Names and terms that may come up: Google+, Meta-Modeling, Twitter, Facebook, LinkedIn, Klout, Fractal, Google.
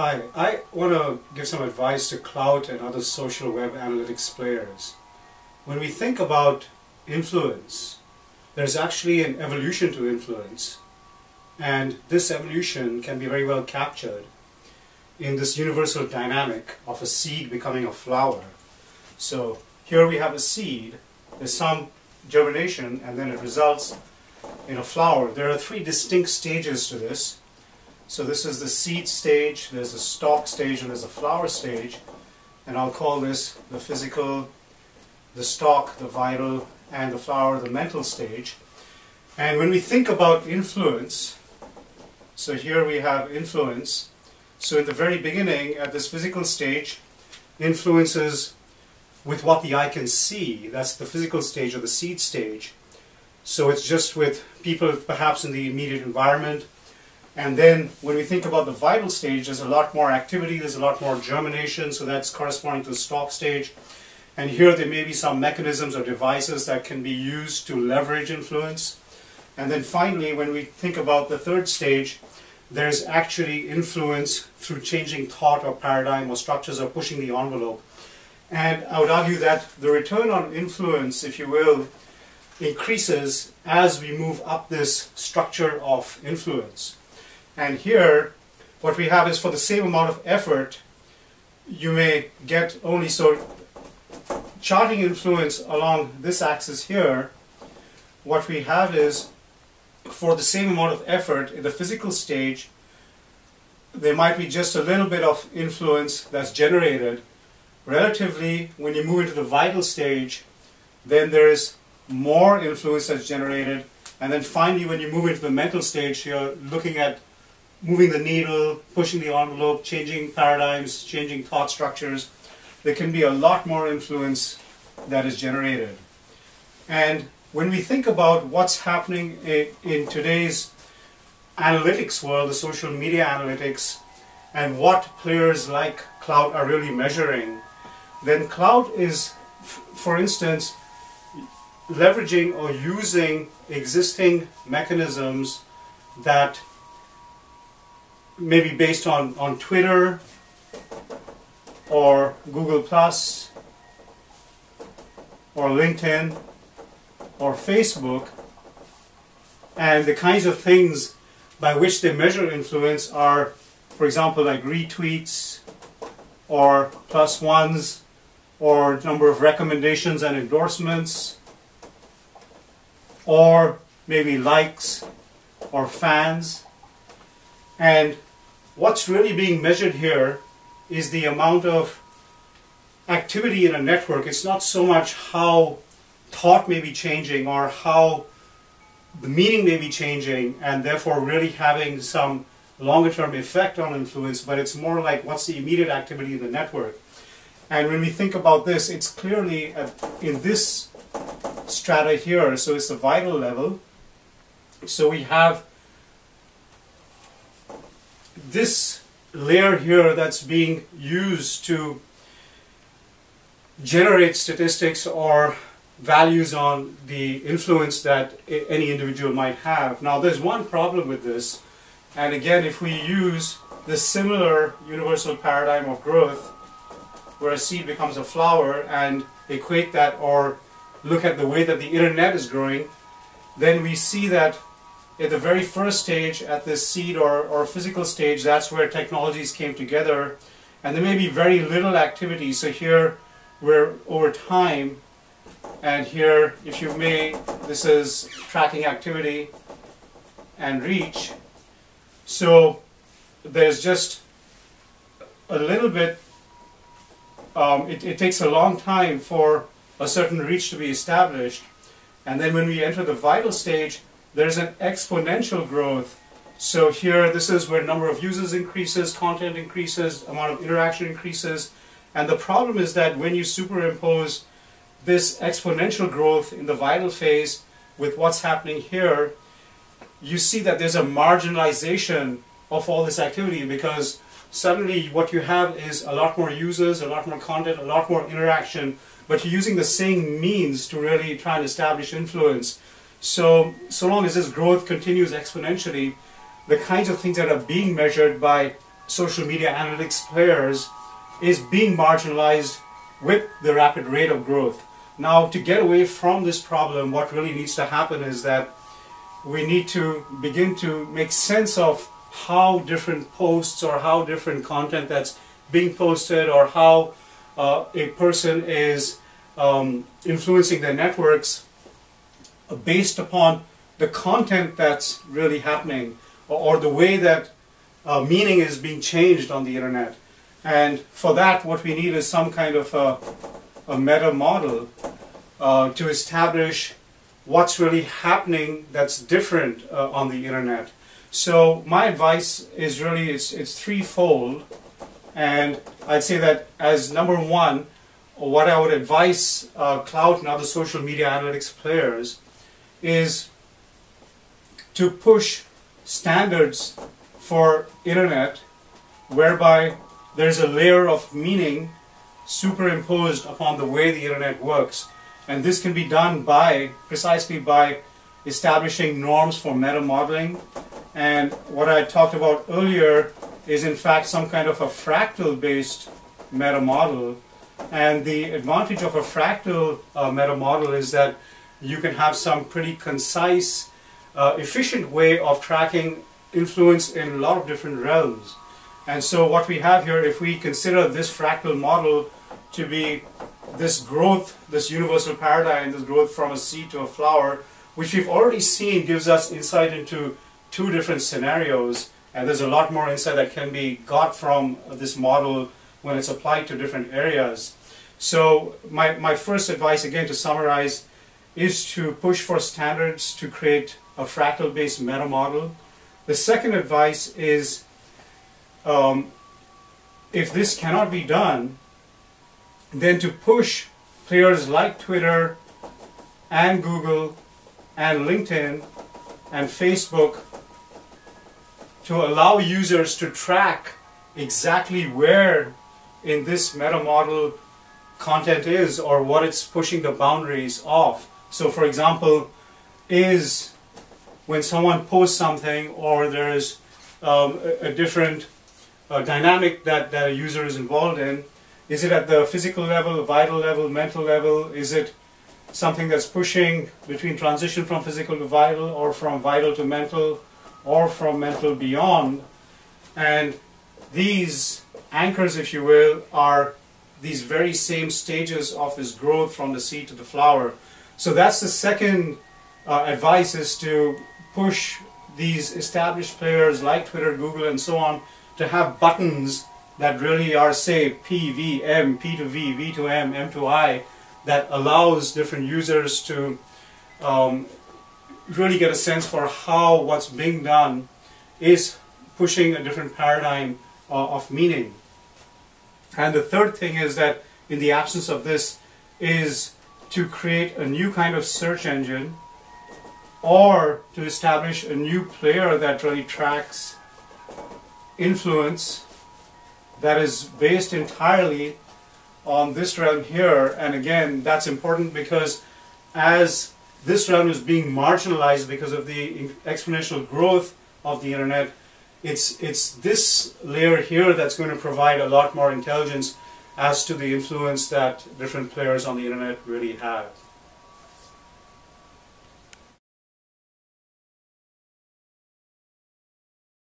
Hi, I want to give some advice to Klout and other social web analytics players. When we think about influence, there's actually an evolution to influence, and this evolution can be very well captured in this universal dynamic of a seed becoming a flower. So here we have a seed, there's some germination, and then it results in a flower. There are three distinct stages to this. So this is the seed stage, there's a stalk stage, and there's a flower stage. And I'll call this the physical, the stalk, the vital, and the flower, the mental stage. And when we think about influence, so here we have influence. So in the very beginning, at this physical stage, influence is with what the eye can see. That's the physical stage or the seed stage. So it's just with people perhaps in the immediate environment. And then when we think about the vital stage, there's a lot more activity, there's a lot more germination, so that's corresponding to the stalk stage. And here there may be some mechanisms or devices that can be used to leverage influence. And then finally, when we think about the third stage, there's actually influence through changing thought or paradigm or structures or pushing the envelope. And I would argue that the return on influence, if you will, increases as we move up this structure of influence. And here, what we have is for the same amount of effort, you may get only, so charting influence along this axis here, what we have is for the same amount of effort in the physical stage, there might be just a little bit of influence that's generated. Relatively, when you move into the vital stage, then there is more influence that's generated. And then finally, when you move into the mental stage, you're looking at moving the needle, pushing the envelope, changing paradigms, changing thought structures. There can be a lot more influence that is generated. And when we think about what's happening in today's analytics world, the social media analytics, and what players like Klout are really measuring, then Klout is, for instance, leveraging or using existing mechanisms that maybe based on Twitter or Google+ or LinkedIn or Facebook, and the kinds of things by which they measure influence are, for example, like retweets or plus ones or number of recommendations and endorsements or maybe likes or fans. And what's really being measured here is the amount of activity in a network. It's not so much how thought may be changing or how the meaning may be changing and therefore really having some longer term effect on influence, but it's more like what's the immediate activity in the network. And when we think about this, it's clearly in this strata here, so it's the vital level. So we have this layer here that's being used to generate statistics or values on the influence that any individual might have. Now, there's one problem with this, and again, if we use the similar universal paradigm of growth, where a seed becomes a flower, and equate that or look at the way that the internet is growing, then we see that at the very first stage, at this seed or physical stage, that's where technologies came together, and there may be very little activity. So here we're over time, and here, if you may, this is tracking activity and reach. So there's just a little bit, it takes a long time for a certain reach to be established, and then when we enter the vital stage, there's an exponential growth. So here, this is where number of users increases, content increases, amount of interaction increases. And the problem is that when you superimpose this exponential growth in the vital phase with what's happening here, you see that there's a marginalization of all this activity, because suddenly what you have is a lot more users, a lot more content, a lot more interaction, but you're using the same means to really try and establish influence. So long as this growth continues exponentially, the kinds of things that are being measured by social media analytics players is being marginalized with the rapid rate of growth. Now, to get away from this problem, what really needs to happen is that we need to begin to make sense of how different posts or how different content that's being posted or how a person is influencing their networks based upon the content that's really happening or the way that meaning is being changed on the internet. And for that, what we need is some kind of a meta model to establish what's really happening that's different on the internet. So my advice is really, it's threefold. And I'd say that as number one, what I would advise Klout and other social media analytics players is to push standards for internet whereby there's a layer of meaning superimposed upon the way the internet works. And this can be done by, precisely by establishing norms for meta-modeling. And what I talked about earlier is in fact some kind of a fractal-based meta-model. And the advantage of a fractal meta-model is that you can have some pretty concise, efficient way of tracking influence in a lot of different realms. And so what we have here, if we consider this fractal model to be this growth, this universal paradigm, this growth from a seed to a flower, which we've already seen gives us insight into two different scenarios, and there's a lot more insight that can be got from this model when it's applied to different areas. So my first advice, again to summarize, is to push for standards to create a fractal-based meta model. The second advice is, if this cannot be done, then to push players like Twitter and Google and LinkedIn and Facebook to allow users to track exactly where in this meta model content is or what it's pushing the boundaries of. So for example, is when someone posts something or there's a different dynamic that a user is involved in, is it at the physical level, vital level, mental level? Is it something that's pushing between transition from physical to vital or from vital to mental or from mental beyond? And these anchors, if you will, are these very same stages of this growth from the seed to the flower. So that's the second advice, is to push these established players like Twitter, Google, and so on to have buttons that really are, say, P, V, M, P to V, V to M, M to I, that allows different users to really get a sense for how what's being done is pushing a different paradigm of meaning. And the third thing is that in the absence of this is to create a new kind of search engine or to establish a new player that really tracks influence that is based entirely on this realm here. And again, that's important because as this realm is being marginalized because of the exponential growth of the internet, it's this layer here that's going to provide a lot more intelligence as to the influence that different players on the internet really have.